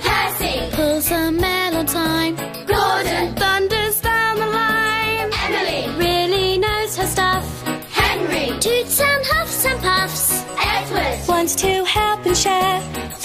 Percy, pull some mail on time. Gordon, thunders down the line. Emily, really knows her stuff. Henry, toots and huffs and puffs. Edward, wants to help and share.